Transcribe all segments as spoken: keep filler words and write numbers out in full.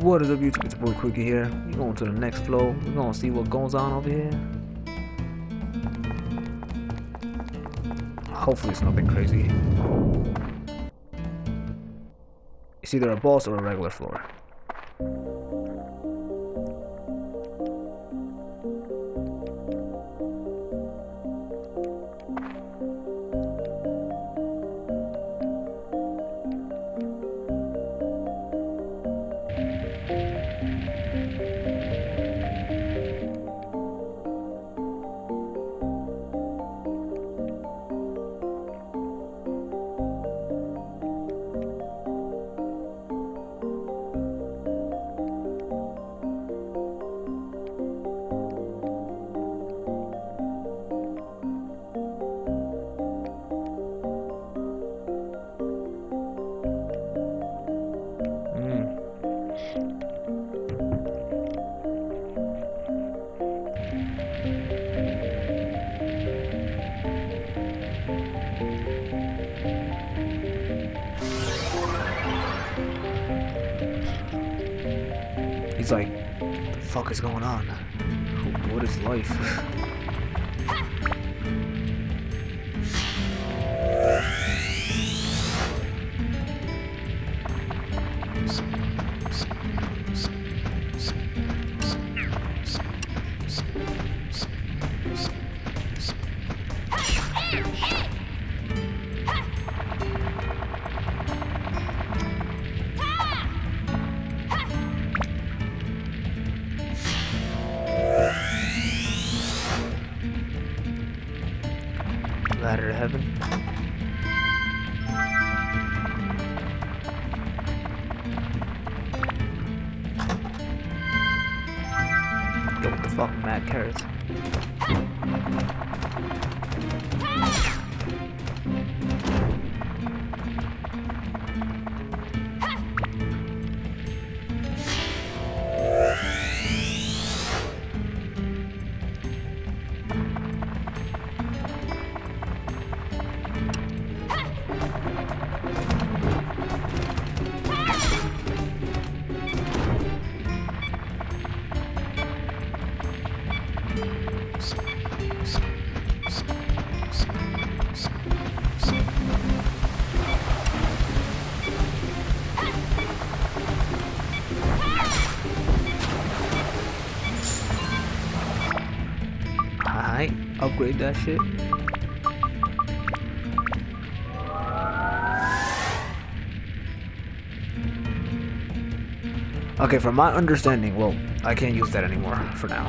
What is up, YouTube? It's boy Quickie here. We're going to the next floor. We're going to see what goes on over here. Hopefully it's nothing crazy. It's either a boss or a regular floor. He's like, what the fuck is going on? What is life? Ladder to heaven. Yo, what the fuck, mad carrots. Alright, upgrade that shit. Okay, from my understanding, well, I can't use that anymore for now.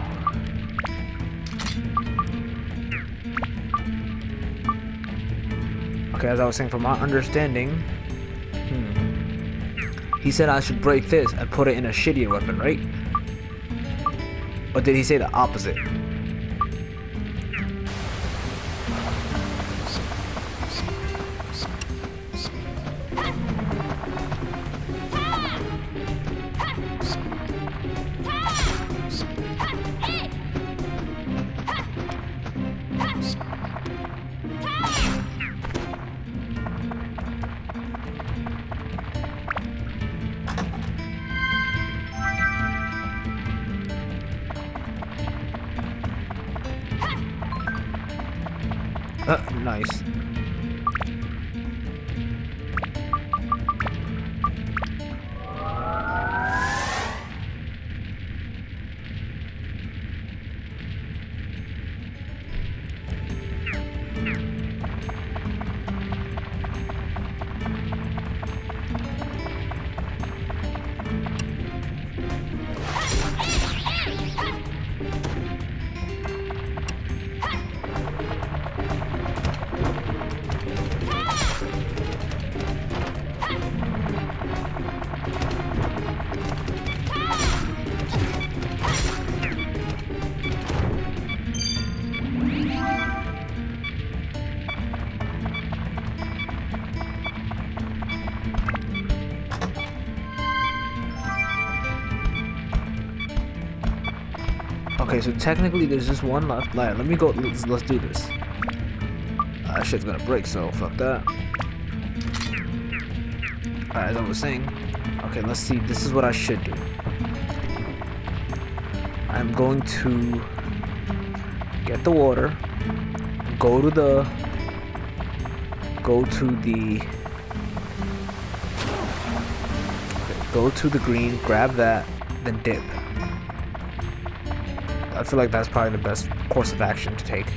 Okay, as I was saying, from my understanding, hmm, he said I should break this and put it in a shittier weapon, right? Or did he say the opposite? Uh, nice. Okay, so technically there's just one left. Let me go. Let's, let's do this. Uh, shit's gonna break, so fuck that. Alright, as I was saying, Okay, let's see. This is what I should do. I'm going to get the water, go to the go to the okay, go to the green, grab that, then dip. I feel like that's probably the best course of action to take.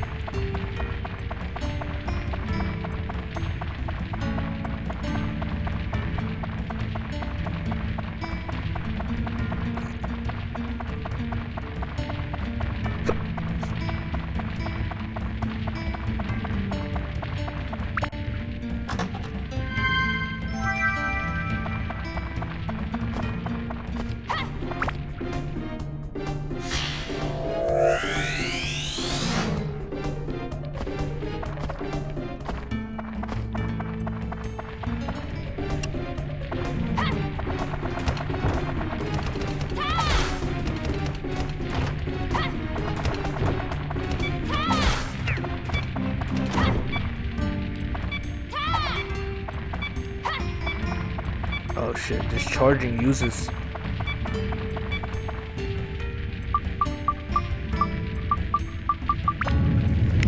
Oh shit, discharging uses.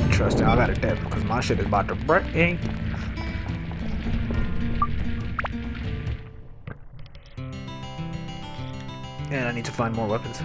Interesting, I gotta dip because my shit is about to break. And I need to find more weapons.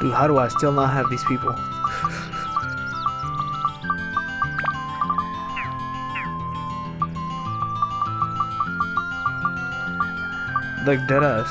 Dude, how do I still not have these people? Like deadass.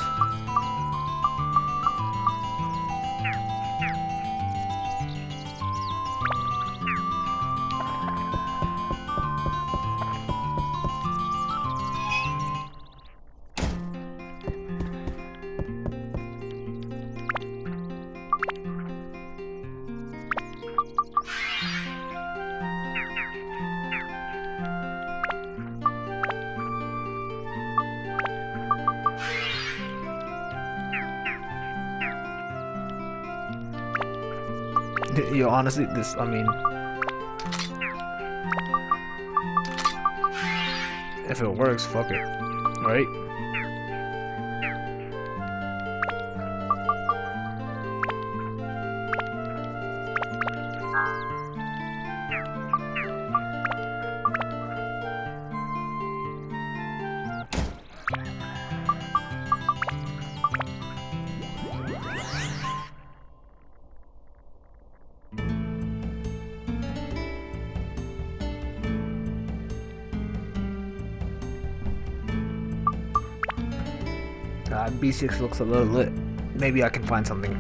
Yo, honestly, this, I mean, if it works, fuck it, right? Uh, B six looks a little lit. Maybe I can find something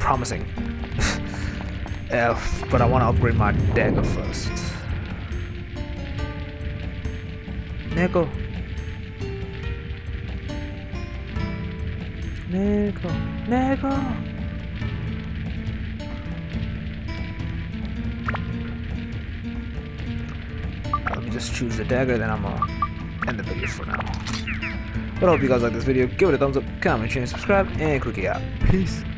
promising. F, but I want to upgrade my dagger first. Neko. Neko. Neko. Let me just choose the dagger, then I'm gonna end the video for now. But I hope you guys like this video. Give it a thumbs up, comment, share, and subscribe, and click it out. Peace.